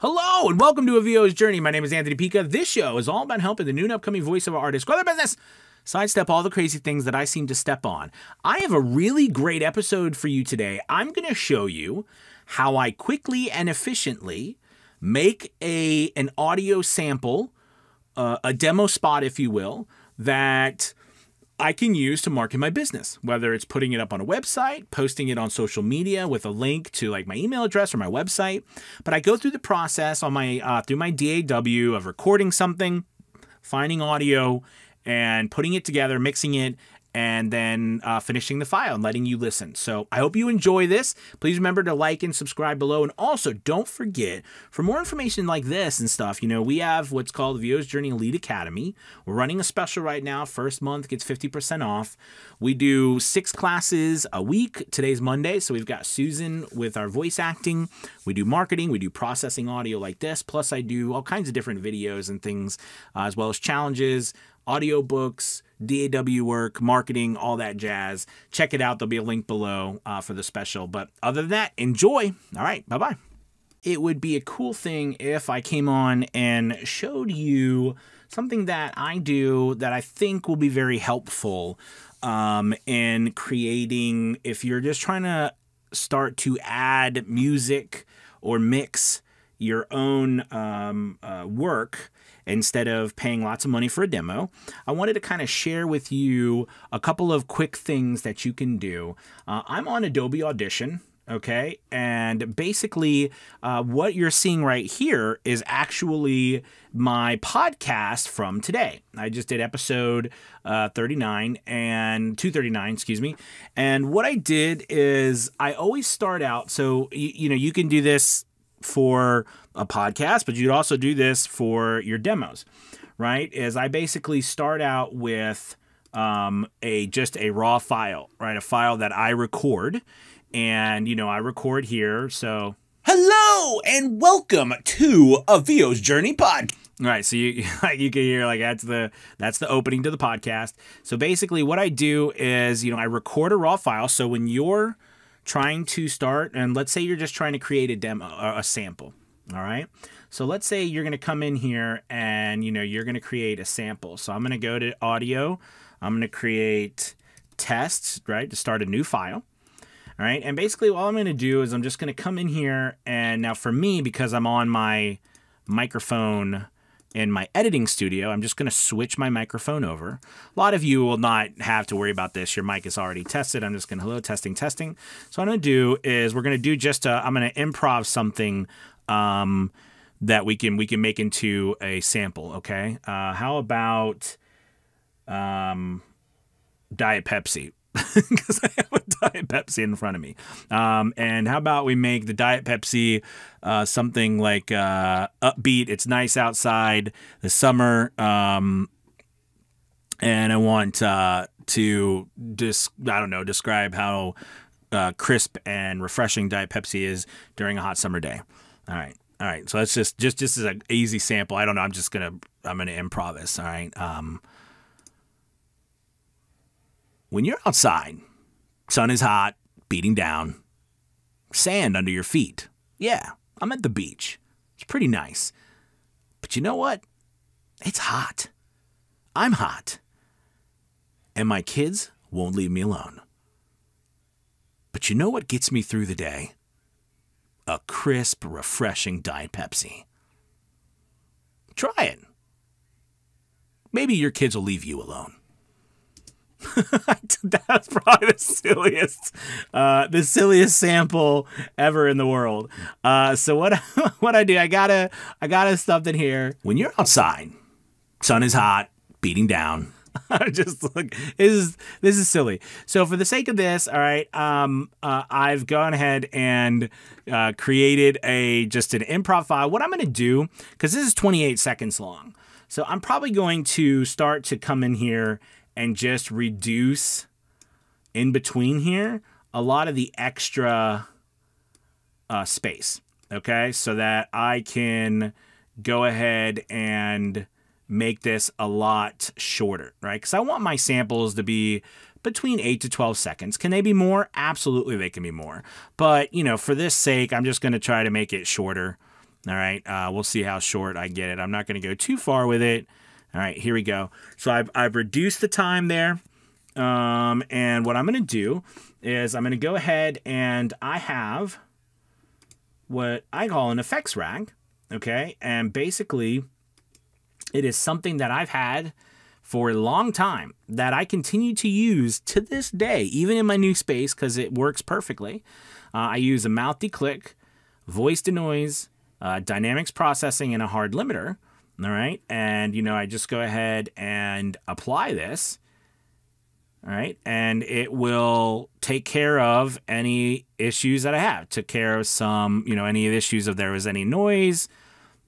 Hello and welcome to a VO's Journey. My name is Anthony Pica. This show is all about helping the new and upcoming voiceover artists grow their business, sidestep all the crazy things that I seem to step on. I have a really great episode for you today. I'm going to show you how I quickly and efficiently make an audio sample, a demo spot, if you will, that I can use to market my business, whether it's putting it up on a website, posting it on social media with a link to like my email address or my website. But I go through the process on my through my DAW of recording something, finding audio, and putting it together, mixing it, and then finishing the file and letting you listen. So I hope you enjoy this. Please remember to like and subscribe below. And also don't forget, for more information like this and stuff, you know, we have what's called the VO's Journey Elite Academy. We're running a special right now. First month gets 50% off. We do 6 classes a week. Today's Monday. So we've got Susan with our voice acting. We do marketing. We do processing audio like this. Plus I do all kinds of different videos and things, as well as challenges, audiobooks, DAW work, marketing, all that jazz. Check it out. There'll be a link below for the special. But other than that, enjoy. All right. Bye-bye. It would be a cool thing if I came on and showed you something that I do that I think will be very helpful in creating, if you're just trying to start to add music or mix your own work instead of paying lots of money for a demo. I wanted to kind of share with you a couple of quick things that you can do. I'm on Adobe Audition, okay? And basically what you're seeing right here is actually my podcast from today. I just did episode 239, excuse me. And what I did is I always start out, so you know, you can do this for a podcast, but you'd also do this for your demos, right? Is I basically start out with just a raw file, right? A file that I record, and you know, I record here. So hello and welcome to a VO's Journey pod. All right, so you can hear like that's the opening to the podcast. So basically, what I do is, you know, I record a raw file. So when you're trying to start, and let's say you're just trying to create a demo, a sample. All right. So let's say you're going to come in here and, you know, you're going to create a sample. So I'm going to go to audio. I'm going to create tests, right, to start a new file. All right. And basically all I'm going to do is I'm just going to come in here. And now for me, because I'm on my microphone in my editing studio, I'm just going to switch my microphone over. A lot of you will not have to worry about this. Your mic is already tested. I'm just going to, hello, testing, testing. So what I'm going to do is we're going to do just a, I'm going to improv something that we can make into a sample. Okay. How about Diet Pepsi? Because I have a Diet Pepsi in front of me. And how about we make the Diet Pepsi something like upbeat, it's nice outside, the summer, and I want to just, I don't know, describe how crisp and refreshing Diet Pepsi is during a hot summer day. All right. All right. So that's just as an easy sample. I don't know. I'm going to improv this. All right. When you're outside, sun is hot, beating down, sand under your feet. Yeah, I'm at the beach. It's pretty nice. But you know what? It's hot. I'm hot. And my kids won't leave me alone. But you know what gets me through the day? A crisp, refreshing Diet Pepsi. Try it. Maybe your kids will leave you alone. That's probably the silliest sample ever in the world. So what I do, I gotta stuff in here. When you're outside, sun is hot, beating down. Just look, this is silly. So for the sake of this, all right, I've gone ahead and created just an improv file. What I'm gonna do, because this is 28 seconds long, so I'm probably going to start to come in here and just reduce in between here a lot of the extra space, okay? So that I can go ahead and make this a lot shorter, right? Because I want my samples to be between 8 to 12 seconds. Can they be more? Absolutely, they can be more. But, you know, for this sake, I'm just going to try to make it shorter. All right, we'll see how short I get it. I'm not going to go too far with it. All right, here we go. So I've reduced the time there. And what I'm going to do is I'm going to go ahead and I have what I call an effects rack. Okay, and basically it is something that I've had for a long time that I continue to use to this day, even in my new space, because it works perfectly. I use a mouth declick, voice to noise, dynamics processing, and a hard limiter. All right, and you know, I just go ahead and apply this. All right, and it will take care of any issues that I have. Took care of some, you know, any issues if there was any noise.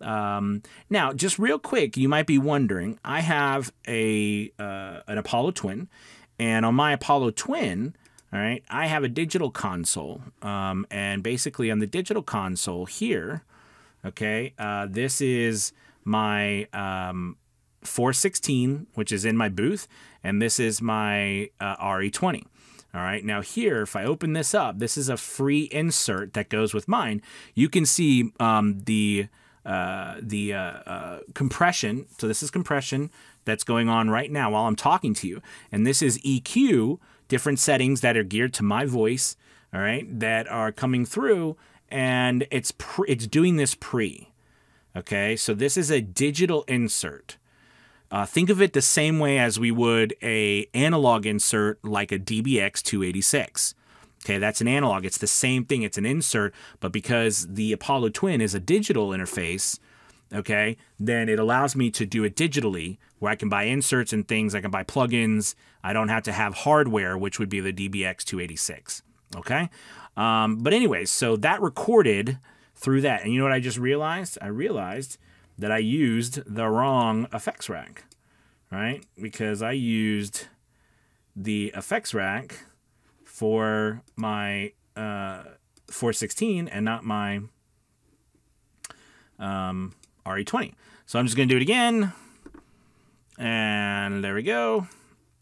Now, just real quick, you might be wondering, I have a an Apollo Twin, and on my Apollo Twin, all right, I have a digital console, and basically on the digital console here, okay, this is my 416, which is in my booth, and this is my RE20. All right, now here, if I open this up, this is a free insert that goes with mine. You can see the compression. So this is compression that's going on right now while I'm talking to you, and this is EQ, different settings that are geared to my voice. All right, that are coming through, and it's doing this pre. Okay, so this is a digital insert. Think of it the same way as we would a analog insert like a DBX-286. Okay, that's an analog. It's the same thing. It's an insert, but because the Apollo Twin is a digital interface, okay, then it allows me to do it digitally where I can buy inserts and things. I can buy plugins. I don't have to have hardware, which would be the DBX-286. Okay, but anyways, so that recorded through that. And you know what I just realized? I realized that I used the wrong effects rack, right? Because I used the effects rack for my 416 and not my RE20. So I'm just gonna do it again. And there we go.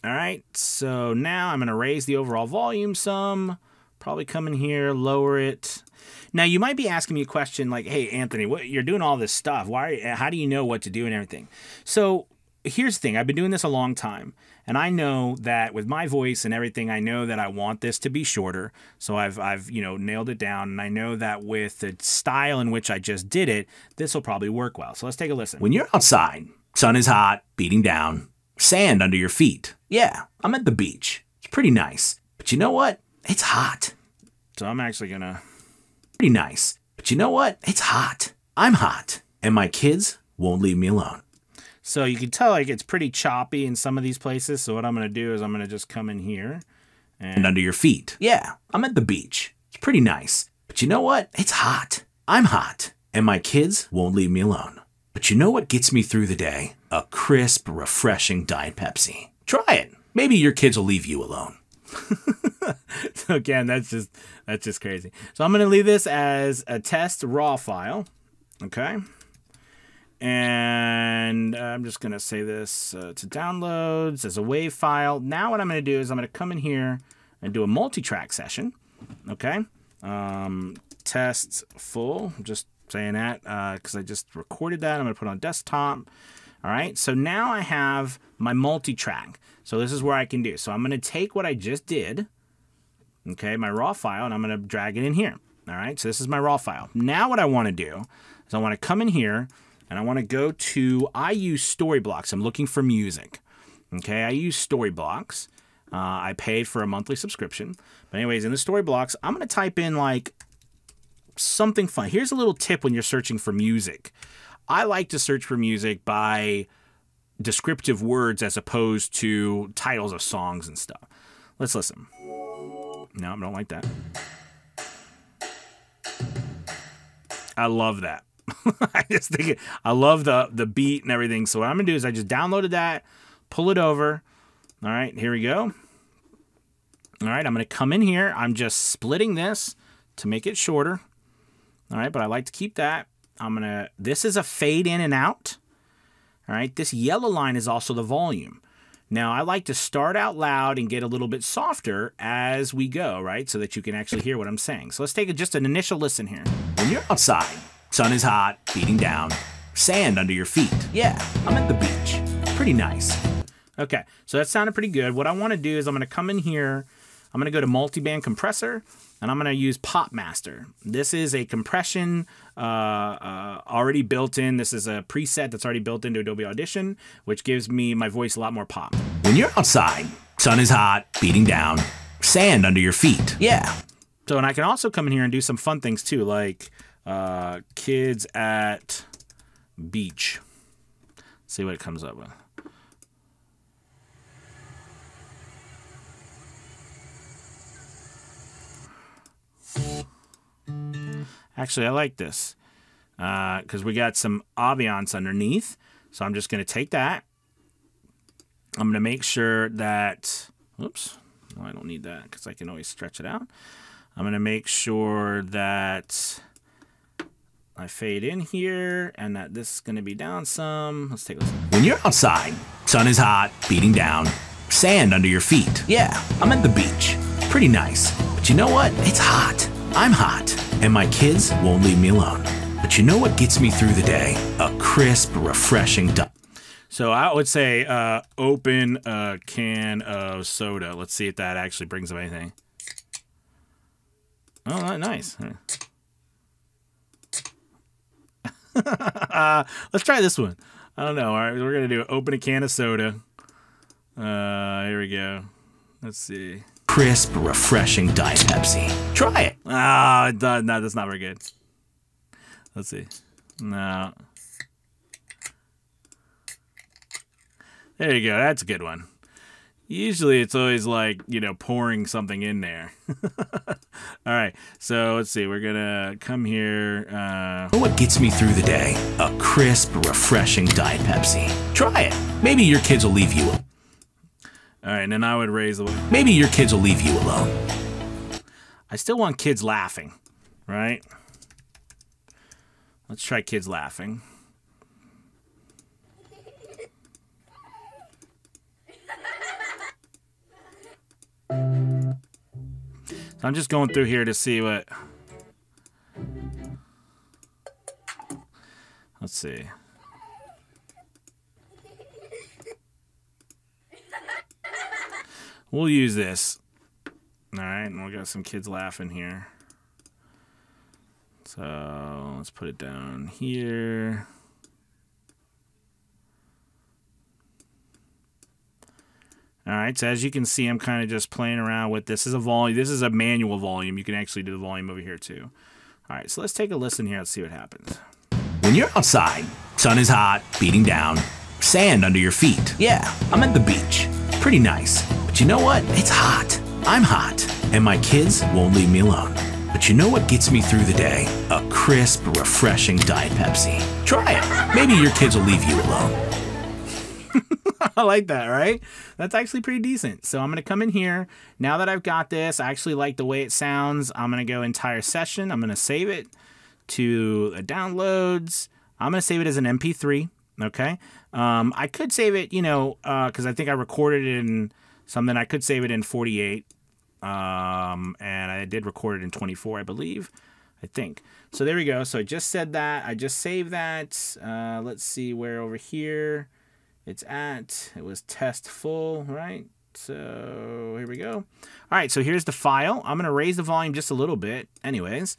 All right, so now I'm gonna raise the overall volume some, probably come in here, lower it. Now, you might be asking me a question like, hey, Anthony, you're doing all this stuff. How do you know what to do and everything? So here's the thing. I've been doing this a long time, and I know that with my voice and everything, I know that I want this to be shorter. So I've you know, nailed it down, and I know that with the style in which I just did it, this will probably work well. So let's take a listen. When you're outside, sun is hot, beating down, sand under your feet. Yeah, I'm at the beach. It's pretty nice. But you know what? It's hot. So I'm actually going to... Pretty nice, but you know what? It's hot. I'm hot, and my kids won't leave me alone. So you can tell like it's pretty choppy in some of these places. So what I'm gonna do is I'm gonna just come in here and under your feet. Yeah, I'm at the beach. It's pretty nice, but you know what? It's hot. I'm hot, and my kids won't leave me alone. But you know what gets me through the day? A crisp, refreshing Diet Pepsi. Try it. Maybe your kids will leave you alone. So again, that's just crazy. So I'm going to leave this as a test raw file, okay? And I'm just going to say this to downloads as a WAV file. Now what I'm going to do is I'm going to come in here and do a multi-track session, okay? Test full. I'm just saying that because I just recorded that. I'm going to put it on desktop. All right, so now I have my multi-track. So this is where I can do. So I'm going to take what I just did, okay, my raw file, and I'm going to drag it in here. All right, so this is my raw file. Now what I want to do is I want to come in here, and I want to go to, I use Storyblocks. I'm looking for music, okay? I use Storyblocks. I paid for a monthly subscription. But anyways, in the Storyblocks, I'm going to type in, like, something fun. Here's a little tip when you're searching for music. I like to search for music by descriptive words as opposed to titles of songs and stuff. Let's listen. No, I don't like that. I love that. I just think I love the beat and everything. So what I'm gonna do is I just downloaded that, pull it over. All right, here we go. All right, I'm gonna come in here. I'm just splitting this to make it shorter. All right, but I like to keep that. I'm gonna, this is a fade in and out. All right, this yellow line is also the volume. Now I like to start out loud and get a little bit softer as we go, right? So that you can actually hear what I'm saying. So let's take just an initial listen here. When you're outside, Sun is hot, beating down. Sand under your feet. Yeah, I'm at the beach. Pretty nice. Okay, so that sounded pretty good. What I want to do is I'm going to come in here. I'm going to go to multiband compressor, and I'm going to use Pop Master. This is a compression already built in. This is a preset that's already built into Adobe Audition, which gives me my voice a lot more pop. When you're outside, sun is hot, beating down, sand under your feet. Yeah. So, and I can also come in here and do some fun things too, like kids at beach. Let's see what it comes up with. Actually, I like this because we got some ambiance underneath. So I'm just going to take that. I'm going to make sure that, oops, no, I don't need that because I can always stretch it out. I'm going to make sure that I fade in here and that this is going to be down some. Let's take a listen. When you're outside, sun is hot, beating down, sand under your feet. Yeah, I'm at the beach. Pretty nice. But you know what? It's hot. I'm hot, and my kids won't leave me alone. But you know what gets me through the day? A crisp, refreshing dump. So I would say open a can of soda. Let's see if that actually brings up anything. Oh, nice. Let's try this one. I don't know. All right, we're going to do open a can of soda. Here we go. Let's see. Crisp, refreshing Diet Pepsi. Try it. Ah, oh, no, that's not very good. Let's see. No. There you go. That's a good one. Usually it's always like, you know, pouring something in there. All right. So let's see. We're going to come here. What gets me through the day? A crisp, refreshing Diet Pepsi. Try it. Maybe your kids will leave you. All right, and then I would raise the one. Maybe your kids will leave you alone. I still want kids laughing, right? Let's try kids laughing. So I'm just going through here to see what... Let's see. We'll use this. All right, and we got some kids laughing here. So let's put it down here. All right, so as you can see, I'm kind of just playing around with this. This is a volume. This is a manual volume. You can actually do the volume over here too. All right, so let's take a listen here. Let's see what happens. When you're outside, sun is hot, beating down, sand under your feet. Yeah, I'm at the beach. Pretty nice. But you know what? It's hot. I'm hot. And my kids won't leave me alone. But you know what gets me through the day? A crisp, refreshing Diet Pepsi. Try it. Maybe your kids will leave you alone. I like that, right? That's actually pretty decent. So I'm going to come in here. Now that I've got this, I actually like the way it sounds. I'm going to go entire session. I'm going to save it to downloads. I'm going to save it as an MP3. Okay. I could save it, you know, because I think I recorded it in something. I could save it in 48. And I did record it in 24, I believe. I think. So there we go. So I just said that. I just saved that. Let's see where over here it's at. It was test full, right? So here we go. All right. So here's the file. I'm going to raise the volume just a little bit anyways.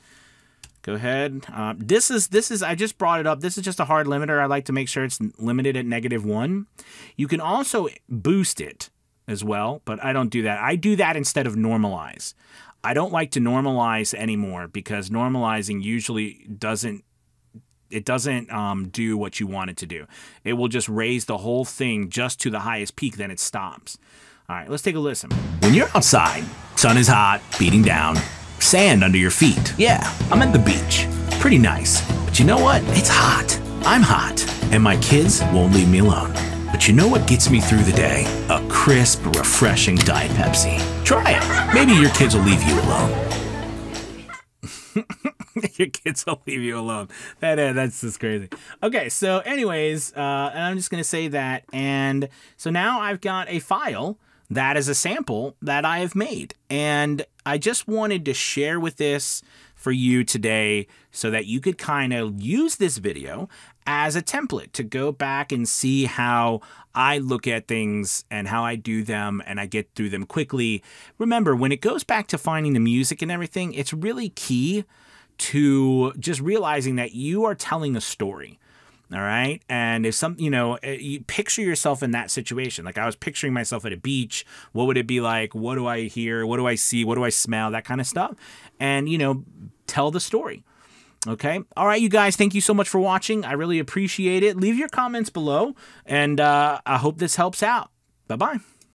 Go ahead. This is, I just brought it up. This is just a hard limiter. I like to make sure it's limited at -1. You can also boost it as well, but I don't do that. I do that instead of normalize. I don't like to normalize anymore because normalizing usually doesn't, it doesn't do what you want it to do. It will just raise the whole thing just to the highest peak, then it stops. All right, let's take a listen. When you're outside, sun is hot, beating down, sand under your feet. Yeah, I'm at the beach. Pretty nice. But you know what? It's hot. I'm hot. And my kids won't leave me alone. But you know what gets me through the day? A crisp, refreshing Diet Pepsi. Try it. Maybe your kids will leave you alone. Your kids will leave you alone. That's just crazy. Okay, so anyways, and I'm just going to say that. And so now I've got a file that is a sample that I have made. And I just wanted to share with this for you today so that you could kind of use this video as a template to go back and see how I look at things and how I do them and I get through them quickly. Remember, when it goes back to finding the music and everything, it's really key to just realizing that you are telling a story. All right. And if some, you know, you picture yourself in that situation. Like I was picturing myself at a beach. What would it be like? What do I hear? What do I see? What do I smell? That kind of stuff. And, you know, tell the story. Okay. All right, you guys, thank you so much for watching. I really appreciate it. Leave your comments below and I hope this helps out. Bye-bye.